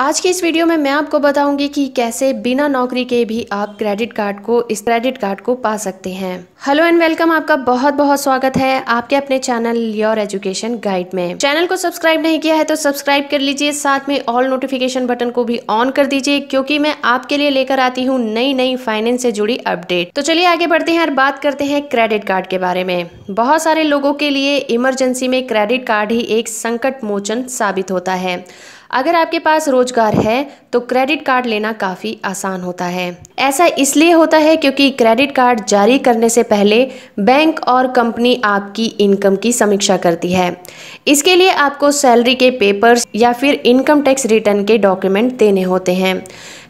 आज की इस वीडियो में मैं आपको बताऊंगी कि कैसे बिना नौकरी के भी आप क्रेडिट कार्ड को पा सकते हैं। हेलो एंड वेलकम, आपका बहुत बहुत स्वागत है आपके अपने चैनल योर एजुकेशन गाइड में। चैनल को सब्सक्राइब नहीं किया है तो सब्सक्राइब कर लीजिए, साथ में ऑल नोटिफिकेशन बटन को भी ऑन कर दीजिए, क्योंकि मैं आपके लिए लेकर आती हूँ नई नई फाइनेंस से जुड़ी अपडेट। तो चलिए आगे बढ़ते हैं और बात करते हैं क्रेडिट कार्ड के बारे में। बहुत सारे लोगों के लिए इमरजेंसी में क्रेडिट कार्ड ही एक संकट मोचन साबित होता है। अगर आपके पास रोजगार है तो क्रेडिट कार्ड लेना काफ़ी आसान होता है। ऐसा इसलिए होता है क्योंकि क्रेडिट कार्ड जारी करने से पहले बैंक और कंपनी आपकी इनकम की समीक्षा करती है। इसके लिए आपको सैलरी के पेपर्स या फिर इनकम टैक्स रिटर्न के डॉक्यूमेंट देने होते हैं।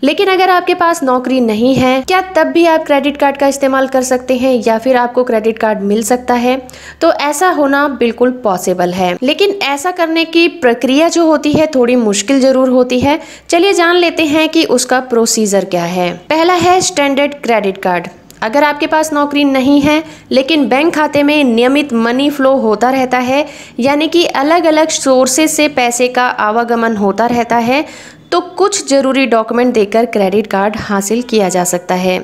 लेकिन अगर आपके पास नौकरी नहीं है, क्या तब भी आप क्रेडिट कार्ड का इस्तेमाल कर सकते हैं या फिर आपको क्रेडिट कार्ड मिल सकता है? तो ऐसा होना बिल्कुल पॉसिबल है, लेकिन ऐसा करने की प्रक्रिया जो होती है थोड़ी मुश्किल जरूर होती है। चलिए जान लेते हैं कि उसका प्रोसीजर क्या है। पहला है स्टैंडर्ड क्रेडिट कार्ड। अगर आपके पास नौकरी नहीं है लेकिन बैंक खाते में नियमित मनी फ्लो होता रहता है, यानी कि अलग अलग सोर्सेज से पैसे का आवागमन होता रहता है, तो कुछ जरूरी डॉक्यूमेंट देकर क्रेडिट कार्ड हासिल किया जा सकता है।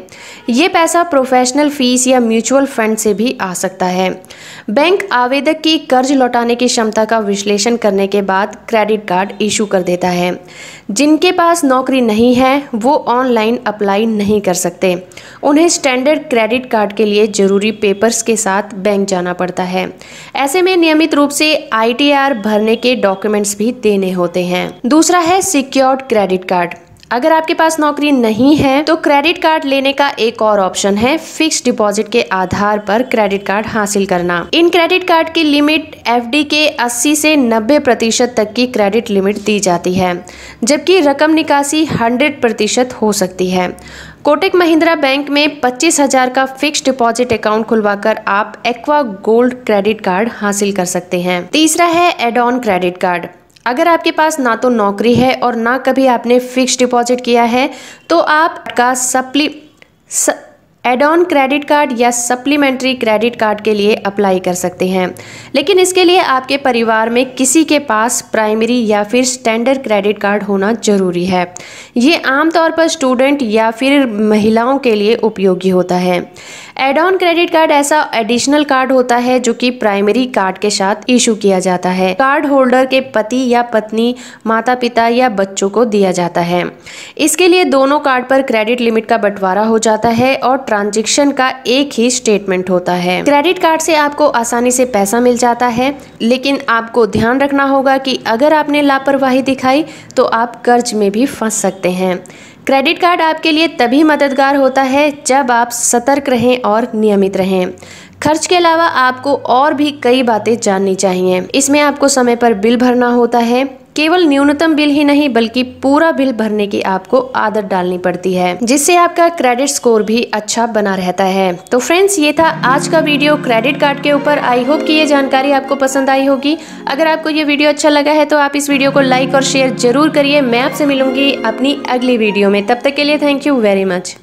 ये पैसा प्रोफेशनल फीस या म्यूचुअल फंड से भी आ सकता है। बैंक आवेदक की कर्ज लौटाने की क्षमता का विश्लेषण करने के बाद क्रेडिट कार्ड इशू कर देता है। जिनके पास नौकरी नहीं है वो ऑनलाइन अप्लाई नहीं कर सकते, उन्हें स्टैंडर्ड क्रेडिट कार्ड के लिए जरूरी पेपर्स के साथ बैंक जाना पड़ता है। ऐसे में नियमित रूप से ITR भरने के डॉक्यूमेंट्स भी देने होते हैं। दूसरा है सिक्योर क्रेडिट कार्ड। अगर आपके पास नौकरी नहीं है तो क्रेडिट कार्ड लेने का एक और ऑप्शन है फिक्स्ड डिपॉजिट के आधार पर क्रेडिट कार्ड हासिल करना। इन क्रेडिट कार्ड की लिमिट FD के 80 से 90% तक की क्रेडिट लिमिट दी जाती है, जबकि रकम निकासी 100% हो सकती है। कोटक महिंद्रा बैंक में 25,000 का फिक्स्ड डिपॉजिट अकाउंट खुलवाकर आप एक्वा गोल्ड क्रेडिट कार्ड हासिल कर सकते हैं। तीसरा है एड ऑन क्रेडिट कार्ड। अगर आपके पास ना तो नौकरी है और ना कभी आपने फिक्स्ड डिपॉजिट किया है, तो आपका एड ऑन क्रेडिट कार्ड या सप्लीमेंट्री क्रेडिट कार्ड के लिए अप्लाई कर सकते हैं। लेकिन इसके लिए आपके परिवार में किसी के पास प्राइमरी या फिर स्टैंडर्ड क्रेडिट कार्ड होना जरूरी है। ये आमतौर पर स्टूडेंट या फिर महिलाओं के लिए उपयोगी होता है। एड ऑन क्रेडिट कार्ड ऐसा एडिशनल कार्ड होता है जो कि प्राइमरी कार्ड के साथ इशू किया जाता है। कार्ड होल्डर के पति या पत्नी, माता पिता या बच्चों को दिया जाता है। इसके लिए दोनों कार्ड पर क्रेडिट लिमिट का बंटवारा हो जाता है और ट्रांजैक्शन का एक ही स्टेटमेंट होता है। क्रेडिट कार्ड से आपको आसानी से पैसा मिल जाता है, लेकिन आपको ध्यान रखना होगा कि अगर आपने लापरवाही दिखाई तो आप कर्ज में भी फंस सकते हैं। क्रेडिट कार्ड आपके लिए तभी मददगार होता है जब आप सतर्क रहें और नियमित रहें। खर्च के अलावा आपको और भी कई बातें जाननी चाहिए। इसमें आपको समय पर बिल भरना होता है। केवल न्यूनतम बिल ही नहीं बल्कि पूरा बिल भरने की आपको आदत डालनी पड़ती है, जिससे आपका क्रेडिट स्कोर भी अच्छा बना रहता है। तो फ्रेंड्स, ये था आज का वीडियो क्रेडिट कार्ड के ऊपर। आई होप कि ये जानकारी आपको पसंद आई होगी। अगर आपको ये वीडियो अच्छा लगा है तो आप इस वीडियो को लाइक और शेयर जरूर करिए। मैं आपसे मिलूंगी अपनी अगली वीडियो में, तब तक के लिए थैंक यू वेरी मच।